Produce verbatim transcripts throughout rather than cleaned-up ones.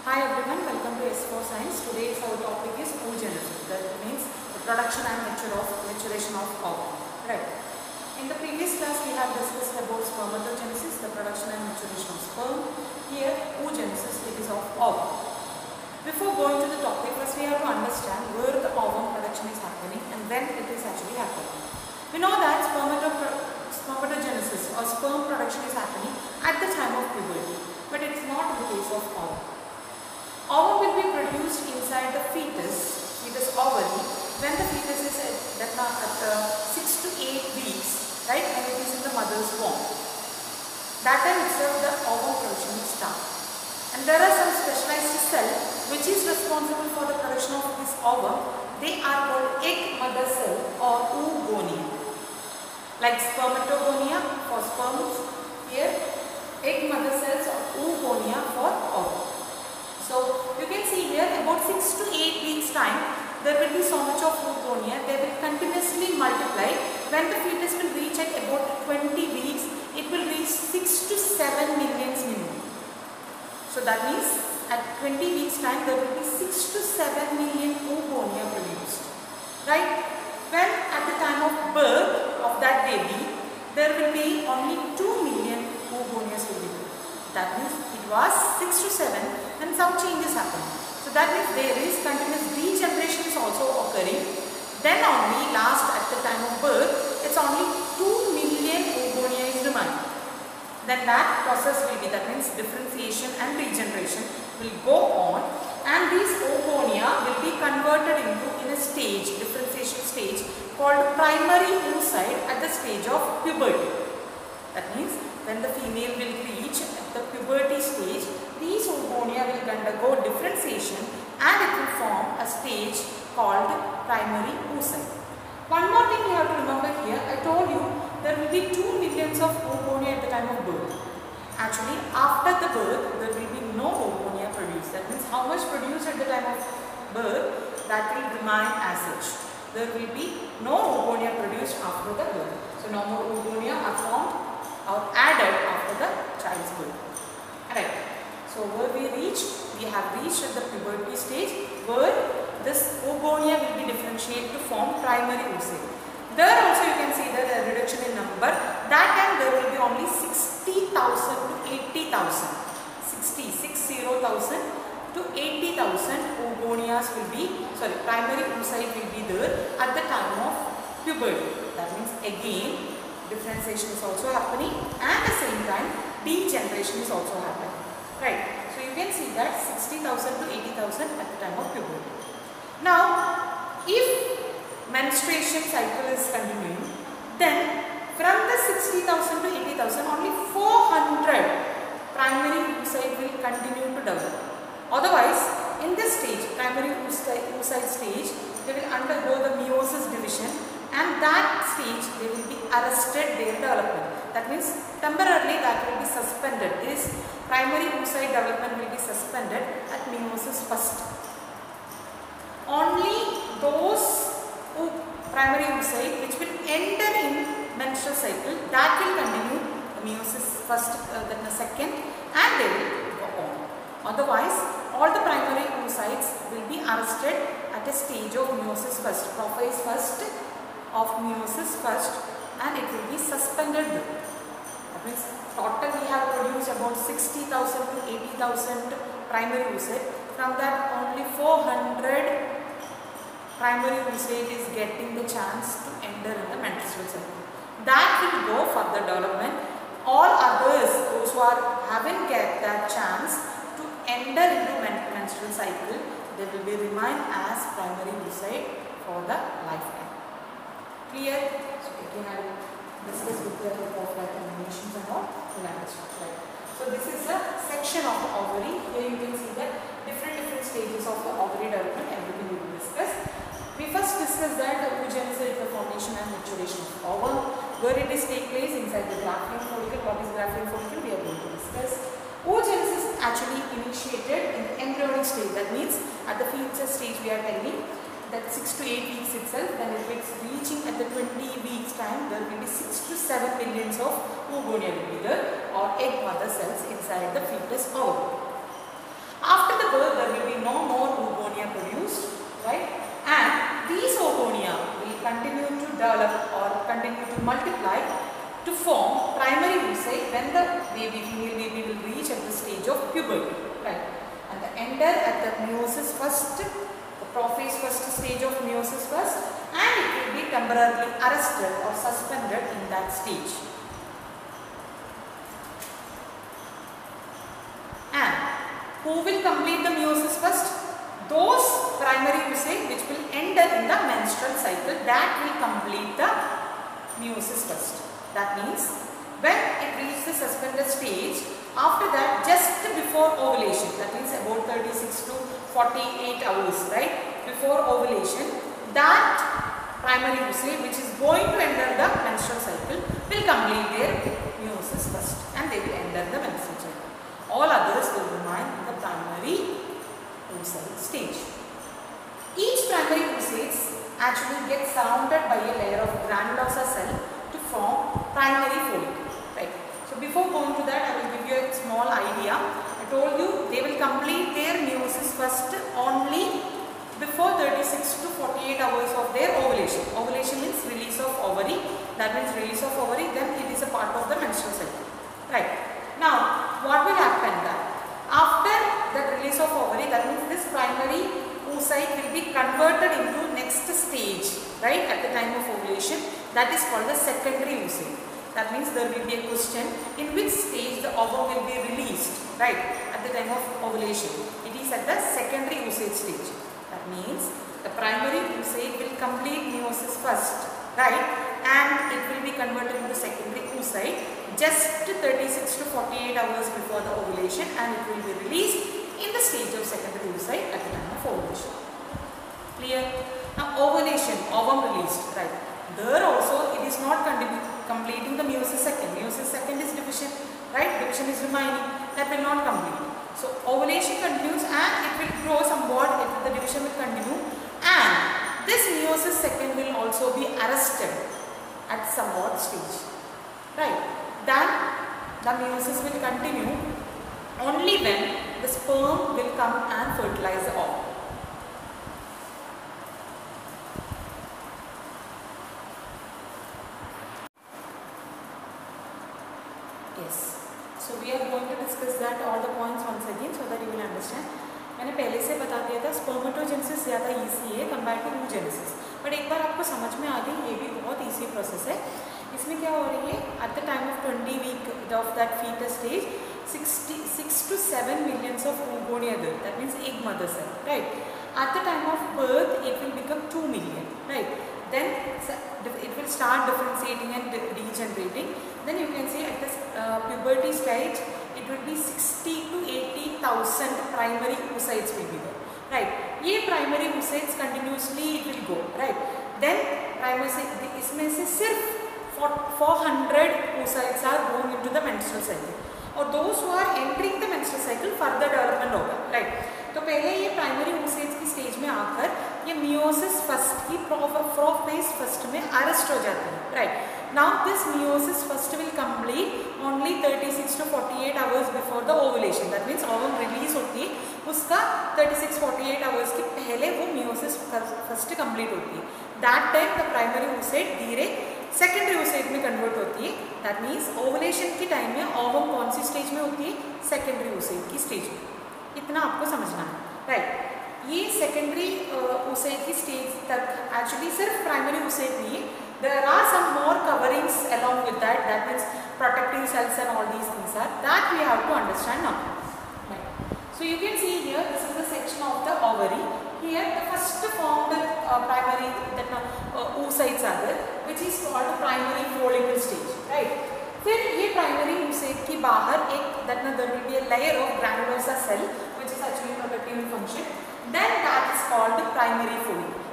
Hi everyone, welcome to S four Science. Today's our topic is oogenesis, that means the production and mature of, maturation of ovum. Right. In the previous class we have discussed about spermatogenesis, the production and maturation of sperm. Here oogenesis, it is of ovum. Before going to the topic, first we have to understand where the ovum production is happening and when it is actually happening. We know that spermatogenesis or sperm production is happening at the time of puberty, but it is not the case of ovum. Ovum will be produced inside the fetus, fetus ovary, when the fetus is at, at uh, six to eight weeks, right? And it is in the mother's womb. That time itself, the ovum production will start. And there are some specialized cell which is responsible for the production of this ovum. They are called egg mother cell or oogonia. Like spermatogonia for sperms, here egg mother cells or oogonia for ovum. So you can see here about six to eight weeks time there will be so much of oogonia. They will continuously multiply. When the fetus will reach at about twenty weeks, it will reach six to seven millions minimum. So that means at twenty weeks time there will be six to seven million oogonia produced. Right? Well, at the time of birth of that baby, there will be only two million oogonias will be produced. That means it was six to seven. And some changes happen. So that means there is continuous degeneration is also occurring. Then only last at the time of birth, it's only two million oogonia is remaining. Then that process will be, that means differentiation and regeneration will go on, and these oogonia will be converted into in a stage, differentiation stage called primary oocyte at the stage of puberty. That means when the female will reach the puberty stage, these oogonia will undergo differentiation and it will form a stage called primary oocyte. One more thing you have to remember here, I told you there will be two millions of oogonia at the time of birth. Actually, after the birth, there will be no oogonia produced. That means how much produced at the time of birth, that will remain as such. There will be no oogonia produced after the birth. So no more oogonia are formed or added after the child's birth. Right. So where we reach, we have reached at the puberty stage where this oogonia will be differentiated to form primary oocyte. There also you can see that a reduction in number. That time there will be only sixty thousand to eighty thousand. sixty, sixty thousand to eighty thousand oogonias will be, sorry, primary oocyte will be there at the time of puberty. That means again differentiation is also happening and at the same time degeneration is also happening. Right. So you can see that sixty thousand to eighty thousand at the time of puberty. Now, if menstruation cycle is continuing, then from the sixty thousand to eighty thousand, only four hundred primary oocyte will continue to develop. Otherwise, in this stage, primary oocyte, oocyte stage, they will undergo the meiosis division, and that stage they will be arrested their development. That means temporarily that will be suspended. This primary oocyte development will be suspended at meiosis first. Only those primary oocyte which will enter in menstrual cycle, that will continue the meiosis first, uh, then the second, and they will go on. Otherwise, all the primary oocytes will be arrested at a stage of meiosis first, prophase first of meiosis first, and it will be suspended. That means total we have produced about sixty thousand to eighty thousand primary oocyte. From that only four hundred primary oocyte is getting the chance to enter in the menstrual cycle. That will go for the development. All others, those who are haven't get that chance to enter into men menstrual cycle, they will be remain as primary oocyte for the lifetime. Clear? So again I will discuss with the help of like animations and all in understand. So this is a section of the ovary. Here you can see the different different stages of the ovary development. Everything we will discuss. We first discuss that the oogenesis is the formation and maturation of ovum. Where it is take place inside the graafian follicle. What is graafian follicle? We are going to discuss. Oogenesis is actually initiated in the embryonic stage. That means at the fetal stage we are telling. That six to eight weeks itself, then if it's reaching at the twenty weeks time, there will be six to seven millions of oogonia will be there or egg mother cells inside the fetus ovum. After the birth there will be no more oogonia produced, right? And these oogonia will continue to develop or continue to multiply to form primary oocyte when the baby female baby will reach at the stage of puberty, right? And the enter at the meiosis first, the prophase first stage of meiosis first, and it will be temporarily arrested or suspended in that stage. Who will complete the meiosis first? Those primary oocyte which will enter in the menstrual cycle, that will complete the meiosis first. That means when it reaches the suspended stage, after that just before ovulation, that means about thirty-six to forty-eight hours, right, before ovulation, that primary oocyte which is going to enter the menstrual cycle will complete their meiosis first and they will enter the menstrual cycle. All others will remain in the primary oocyte stage. Each primary oocyte actually gets surrounded by a layer of granulosa cell to form primary follicle, right? So before going to that, I will give you a small idea. I told you they will complete their meiosis first only before thirty-six to forty-eight hours of their ovulation. Ovulation means release of ovary. That means release of ovary. Then it is a part of the menstrual cycle, right? Now, what will happen that after the release of ovary, that means this primary oocyte will be converted into next stage, right, at the time of ovulation, that is called the secondary oocyte. That means there will be a question in which stage the ovum will be released, right, at the time of ovulation. It is at the secondary oocyte stage. That means the primary oocyte will complete meiosis first, right, and it will be converted into secondary oocyte just thirty-six to forty-eight hours before the ovulation, and it will be released in the stage of secondary oocyte at the time of ovulation. Clear? Now ovulation, ovum released, right? There also it is not completing the meiosis second. Meiosis second is division, right? Division is remaining. That will not complete. So ovulation continues and it will grow somewhat. If the division will continue, and this meiosis second will also be arrested at somewhat stage, right? Then the meiosis will continue only when the sperm will come and fertilize the ovum. Yes. So we are going to discuss that all the points once again so that you will understand. मैंने पहले से बता दिया था spermatogenesis ज़्यादा easy है compare to oogenesis, but एक बार आपको समझ में आ गई ये भी बहुत ईजी प्रोसेस है. इसमें क्या हो रही है at the time of twenty week of that foetus stage sixty six to seven millions of oogonia there, that means egg mother cell, right? At the time of birth it will become two million, right? Then it will start differentiating and degenerating. Then you can see at this uh, puberty stage it will be sixty to eighty thousand primary oocytes will be there, right? ये primary oocytes continuously it will go, right? Then primary इसमें से सिर्फ four hundred oocytes are going into the menstrual cycle, और those who are entering the menstrual cycle further development होगा, right? तो पहले ये primary oocytes की stage में आकर ये meiosis first की prophase first में arrest हो जाते हैं, right? Now this meiosis first will complete only thirty-six to forty-eight hours before the ovulation. That means ovum release होती है उसका thirty-six forty-eight hours के पहले वो meiosis first complete होती है. That time the primary oocyte धीरे सेकेंडरी oocyte में कन्वर्ट होती है. दैट मीन्स ओवलेशन के टाइम में ओवम कौन सी स्टेज में होती है? सेकेंडरी oocyte की स्टेज में. इतना आपको समझना है, राइट? ये सेकेंडरी oocyte की स्टेज तक एक्चुअली सिर्फ प्राइमरी oocyte नहीं, there are some more coverings along with that, that means protective cells and all these things are that we have to understand now. So you can see here this is the section of the ovary. Here the first formed uh, primary that uh, oocytes are there, which is called the primary follicle stage, right? Then ये primary oocyte के बाहर एक that ना there will be a layer of granulosa cell which is actually protective in function. Then that is called the primary follicle.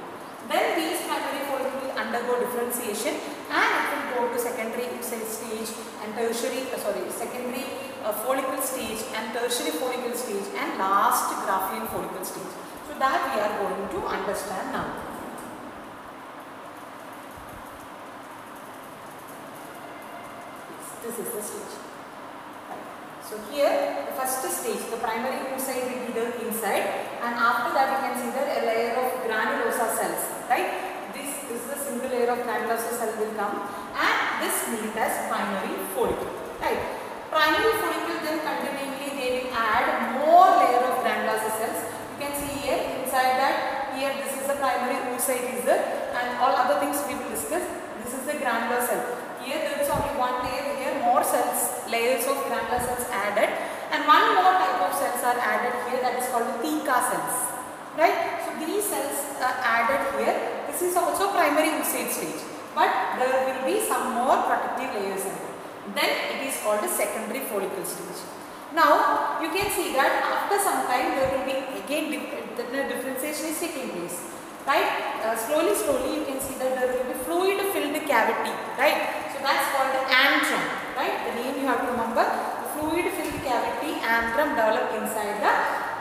Then these primary follicle will undergo differentiation and it will go to secondary oocyte stage and tertiary uh, sorry secondary uh, follicle stage and tertiary follicle stage and last graafian follicle stage. That we are going to understand now. This is the stage. Right. So here the first stage, the primary oocyte will be the inside, and after that you can see the a layer of granulosa cells, right? This is the single layer of granulosa cell will come, and this means as primary follicle, right? Primary follicle then continually they will add more layer of granulosa cells. You can see here inside that here this is the primary oocyte is there, and all other things we will discuss. This is the granular cell. Here there is only one layer. Here more cells, layers of granular cells added, and one more type of cells are added here, that is called the theca cells, right? So these cells are added here. This is also primary oocyte stage, but there will be some more protective layers in it. Then it is called the secondary follicle stage. Now you can see that after some time there will be again the differentiation is taking place, right? Uh, slowly slowly you can see that there will be fluid filled cavity, right? So that's called the antrum, right? The name you have to remember. The fluid filled cavity antrum developed inside the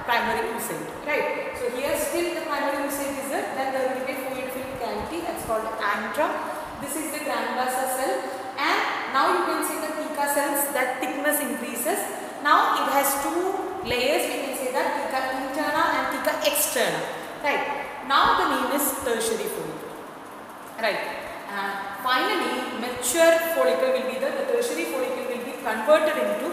primary oocyte, right? So here still the primary oocyte is there, then there will be fluid filled cavity, that's called the antrum. This is the granulosa cell, and now you can see the theca cells, that thickness increases. Now it has two layers, we can say that theca interna and theca externa, right? Now the name is tertiary follicle, right? Uh, finally, mature follicle will be there. The tertiary follicle will be converted into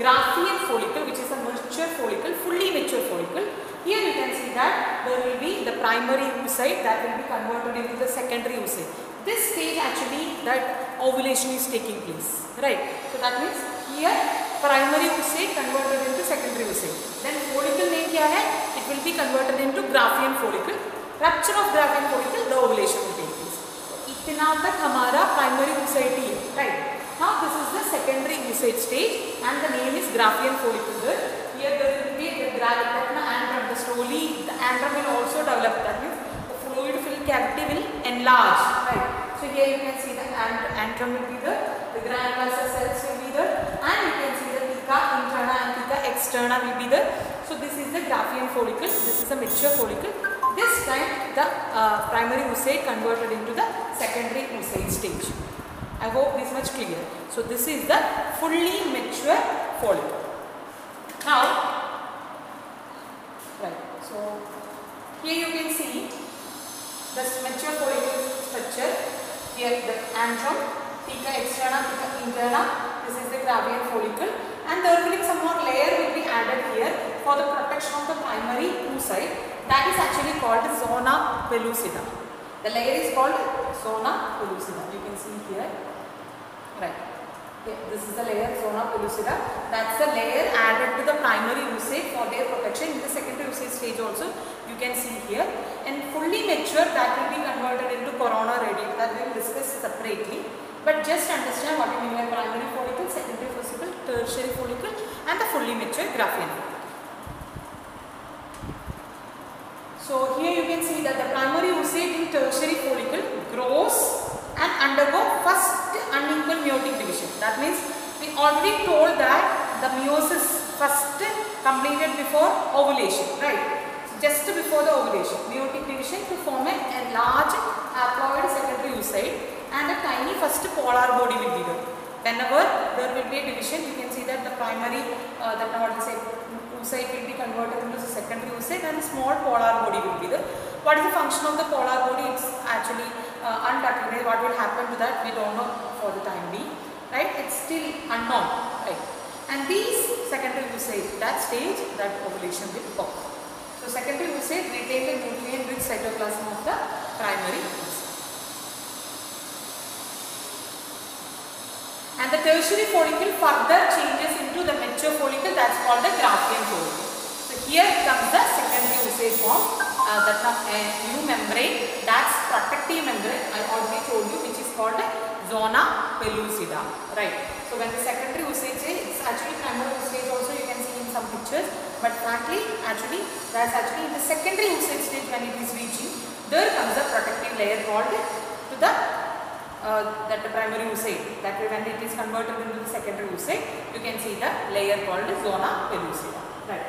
graafian follicle, which is a mature follicle, fully mature follicle. Here you can see that there will be the primary oocyte that will be converted into the secondary oocyte. This stage actually that ovulation is taking place, right? So that means here primary oocyte converted into secondary oocyte. Then follicle name क्या है? It will be converted into graafian follicle. Rupture of graafian follicle the ovulation will take place. इतना तक हमारा primary oocyte है, right? Now this is the secondary oocyte stage and the name is graafian follicle. There here there will be the granulosa antrum. The slowly the antrum will also develop, that means the fluid filled cavity will enlarge, right? So here you can see the antrum will be there, the granulosa sales will be there, and you can see the theca interna and theca externa will be there. So this is the graafian follicle, this is a mature follicle. This time the uh, primary oocyte converted into the secondary oocyte stage. I hope this much clear. So this is the fully mature follicle. Now, right. So here you can see the mature follicle structure. Here the antrum, theca externa, theca interna. This is the graafian follicle, and there will be some more layer will be added here for the protection of the primary oocyte. That is actually called zona pellucida. The layer is called zona pellucida. You can see here, right? Okay, this is the layer zona pellucida. That's the layer added to the primary oocyte for their protection. In the secondary oocyte stage also, you can see here. And fully mature, that will be converted into corona radiata. That we will discuss separately. But just understand what you mean by primary follicle, secondary follicle, tertiary follicle, and the fully mature graafian follicle. So here you can see that the primary oocyte in tertiary follicle grows and undergo first unequal meiotic division. That means we already told that the meiosis first completed before ovulation, right? So just before the ovulation, meiotic division to form a, a large haploid secondary oocyte and a tiny first polar body will be there. Whenever there will be a division, you can see that the primary, uh, that what we say, oocyte will be converted into the secondary oocyte and a small polar body will be there. What is the function of the polar body? It's actually uh, undocumented. What will happen to that? We don't know for the time being, right? It's still unknown, right? And these secondary oocyte, that stage, that ovulation will occur. So secondary oocyte retain the nutrient-rich cytoplasm of the primary oocyte. And the tertiary follicle further changes into the mature follicle, that's called the graafian follicle. So here comes the secondary oocyte form, uh, that a uh, new membrane, that's protective membrane. I already told you, which is called the zona pellucida, right? So when the secondary oocyte, it's actually primary oocyte also you can see in some pictures, but frankly, actually that's actually in the secondary oocyte stage when it is reaching, there comes a protective layer called to the Uh, that the primary oocyte, that way when it is converted into the secondary oocyte, you can see the layer called zona pellucida, right?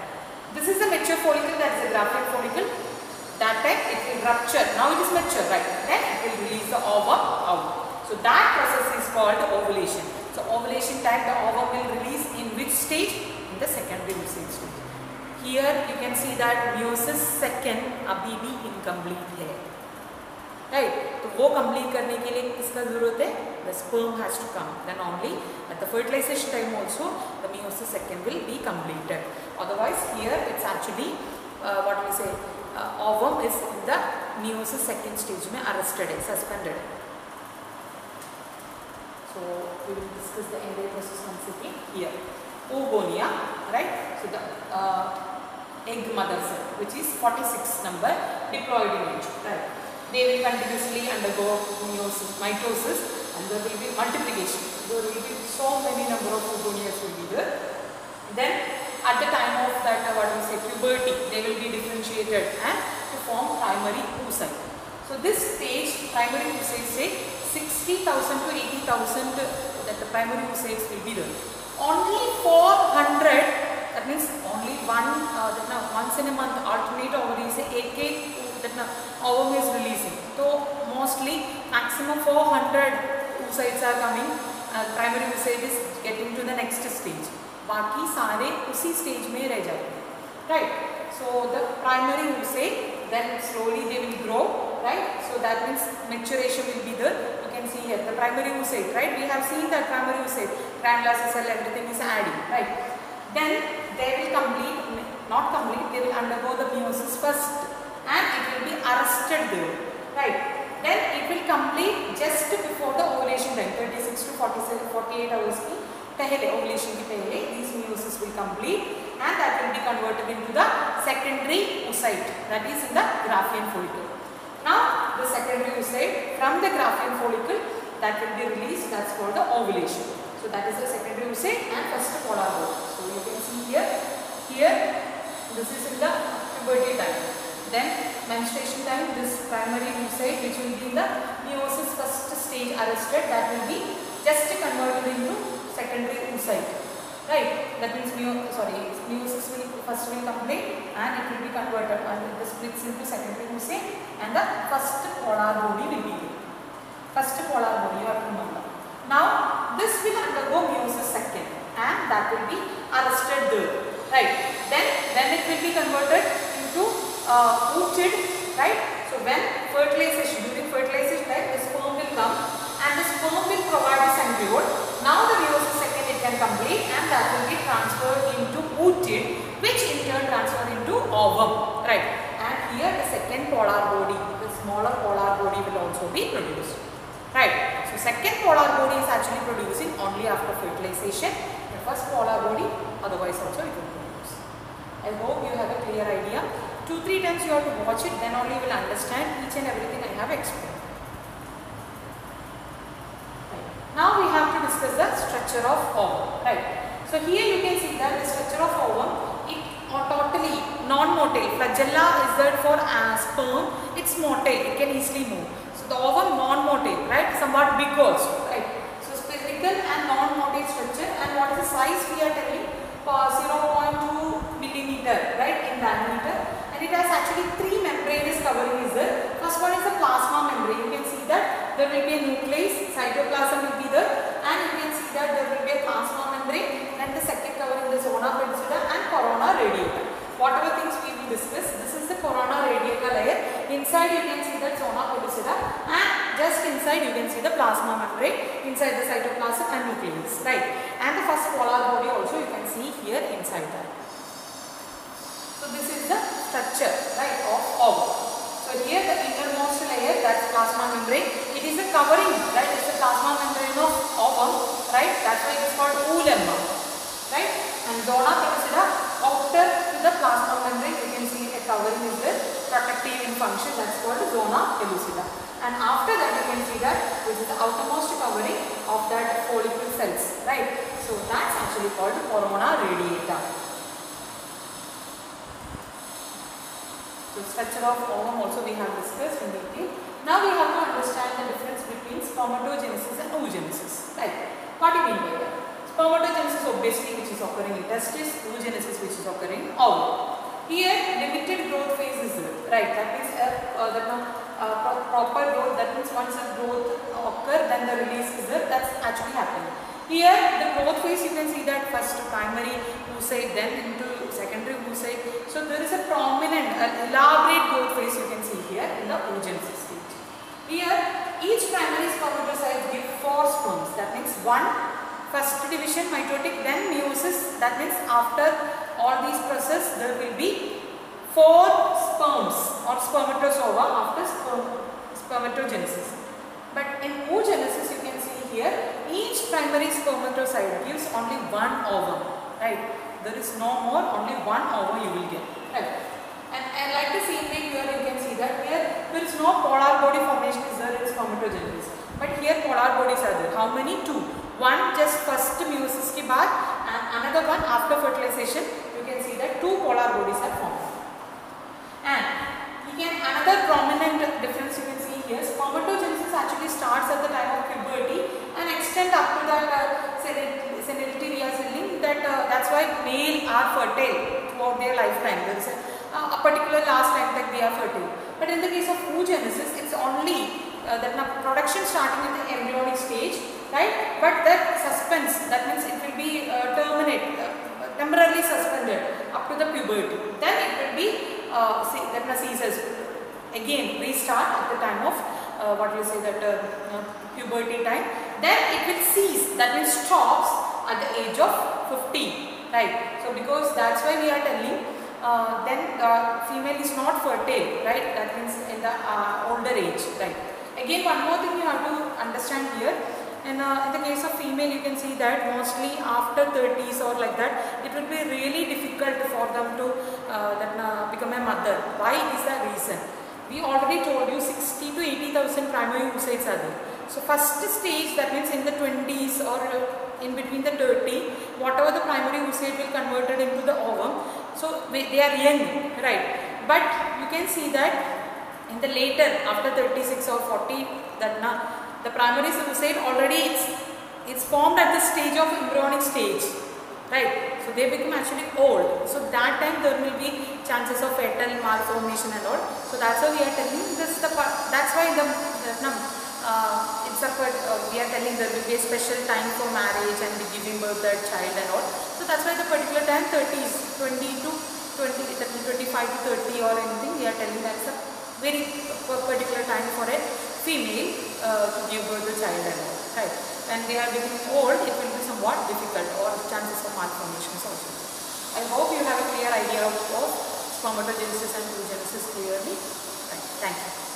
This is the mature follicle, that is the graafian follicle. That time it will rupture, now it is mature, right? Then it will release the ovum out. So that process is called ovulation. So ovulation time the ovum will release in which stage? the secondary usage stage. Here you can see that meiosis second अभी भी incomplete है, right? तो वो complete करने के लिए किसका जरूरत है? The sperm has to come. Then only at the fertilization time also the meiosis second will be completed. Otherwise here it's actually uh, what we say uh, ovum is in the meiosis second stage में arrested है, suspended है. So we will discuss the entire process once again here. Oogonia, right? So the uh, egg mother cell, which is forty-six number, diploid in nature, right? They will continuously undergo meiosis, mitosis, and there will be multiplication. There will be so many number of oogonias will be there. Then at the time of that, what we say puberty, they will be differentiated and to form primary oocyte. So this stage, primary oocyte say. sixty thousand to eighty thousand that the primary oocytes will be there. Only four hundred, that means only one uh, that na once in a month alternate ovary se ek ek that na ovum is releasing. So mostly maximum four hundred oocytes are coming. Uh, primary oocyte is getting to the next stage. बाकी सारे उसी stage में रह जाएंगे, right? So the primary oocyte then slowly they will grow, right? So that means maturation will be there. See here the primary oocyte, right? We have seen that primary oocyte, granulosa cell, everything is adding, right? Then they will complete, not complete, they will undergo the meiosis first, and it will be arrested there, right? Then it will complete just before the ovulation time, thirty-six to forty-seven, forty-eight hours ki pehle, ovulation ki pehle, these meiosis will complete, and that will be converted into the secondary oocyte, that is in the graafian follicle. Now the secondary oocyte from the graafian follicle that will be released, that's for the ovulation. So that is the secondary oocyte and first polar body. So you can see here, here this is in the puberty time. Then menstruation time, this primary oocyte which will be in the meiosis first stage arrested, that will be just converted into secondary oocyte, right? That means meo, sorry, meiosis will first will complete and it will be converted and it splits into secondary oocyte. And the first polar body will be there. First polar body, you have to remember. Now this will undergo meiosis second, and that will be arrested there, right? Then then it will be converted into uh, oocyte, right? So when fertilization, during fertilization time, the sperm will come, and the sperm will provide its embryo. Now the meiosis second it can complete, and that will be transferred into oocyte, which in turn transfer into ovum, right? Here the second polar body, the smaller polar body will also be produced, right? So second polar body is actually producing only after fertilization. The first polar body, otherwise also it will produce. I hope you have a clear idea. Two three times you have to watch it, then only you will understand each and everything I have explained. Right. Now we have to discuss the structure of ovum, right? So here you can see that the structure of ovum, it or totally non-motile. Flagella is there for uh, sperm. It's motile. It can easily move. So the ovum non-motile, right? Somewhat big also, right? So spherical and non-motile structure. And what is the size we are telling? zero point two millimeter, right? In diameter. And it has actually three membranes covering is there. First one is the plasma membrane. You can see that there will be a nucleus, cytoplasm will be there, and you can see that there will be a plasma membrane. And the second covering the zona pellucida and corona radiata. Whatever things we will discuss, this is the corona radiata layer. Inside you can see the zona pellucida, and just inside you can see the plasma membrane, inside the cytoplasm and nucleus, right? And the first polar body also you can see here inside that. So this is the structure, right, of ovum. So here the innermost layer, that's plasma membrane. It is a covering, right? It's the plasma membrane of ovum, right? That's why it's called oolemma. Right? And zona pellucida, outer to the plasma membrane, you can see a covering is there, protective in function, that's called zona pellucida. And after that you can see that which is the outermost covering of that follicle cells, right? So that's actually called corona radiata. So structure of ovum also we have discussed in detail. Now we have to understand the difference between spermatogenesis and oogenesis, right? What do you mean by that? Spermatogenesis obviously which is occurring in testis, oogenesis which is occurring in ovum. Here limited growth phase is there, right? That means uh, uh, that uh, uh, proper growth, that means once a growth occur, then the release is there. That's actually happening. Here the growth phase, you can see that first primary oocyte, then into secondary oocyte. So there is a prominent, an elaborate growth phase you can see here in the oogenesis stage. Here each primary spermatocyte give four sperms. That means one first division mitotic, then meiosis. That means after all these process there will be four sperms or spermatozoa after sperm, spermatogenesis. But in oogenesis, you can see here each primary spermatocyte gives only one ovum, right? There is no more, only one ovum you will get, right? And, and like the same thing here, you can see that here there is no polar body formation is there in spermatogenesis, but here polar bodies are there. How many? Two. One just first meiosis ke baad, and another one after fertilization. You can see that two polar bodies are formed. And again, another prominent difference you can see here: spermatogenesis actually starts at the time of puberty and extends up to that uh, senility. We are saying that uh, that's why male are fertile throughout their lifetime. There is a, uh, a particular last time that they are fertile. But in the case of oogenesis, it's only uh, that production starting at the embryonic stage, right? But that suspense, that means it will be uh, terminated, uh, temporarily suspended up to the puberty. Then it will be uh, see, that ceases again, restart at the time of uh, what we say that uh, uh, puberty time. Then it will cease, that means stops at the age of fifteen, right? So because that's why we are telling uh, then uh, female is not fertile, right? That means in the uh, older age, right? Again, one more thing you have to understand here. And uh, in the case of female, you can see that mostly after thirties or like that, it will be really difficult for them to uh, that, uh, become a mother. Why is the reason? We already told you sixty to eighty thousand primary oocytes are there. So first stage, that means in the twenties or in between the thirty, whatever the primary oocyte will converted into the ovum. So they are young, right? But you can see that in the later, after thirty-six or forty, that na. The primary oocyte already it's, it's formed at the stage of embryonic stage, right? So they become actually old. So that time there will be chances of fetal malformation and all. So that's why we are telling this is the part. That's why the, the uh, it's a uh, we are telling there will be a special time for marriage and giving birth that child and all. So that's why the particular time thirties, twenty to twenty, twenty-five to thirty or anything, we are telling that's a very particular time for a female uh, to give birth to the child and all, right? When they are becoming old, it will be somewhat difficult or chances of malformations also. I hope you have a clear idea of, of spermatogenesis and oogenesis clearly. Right. Thank you.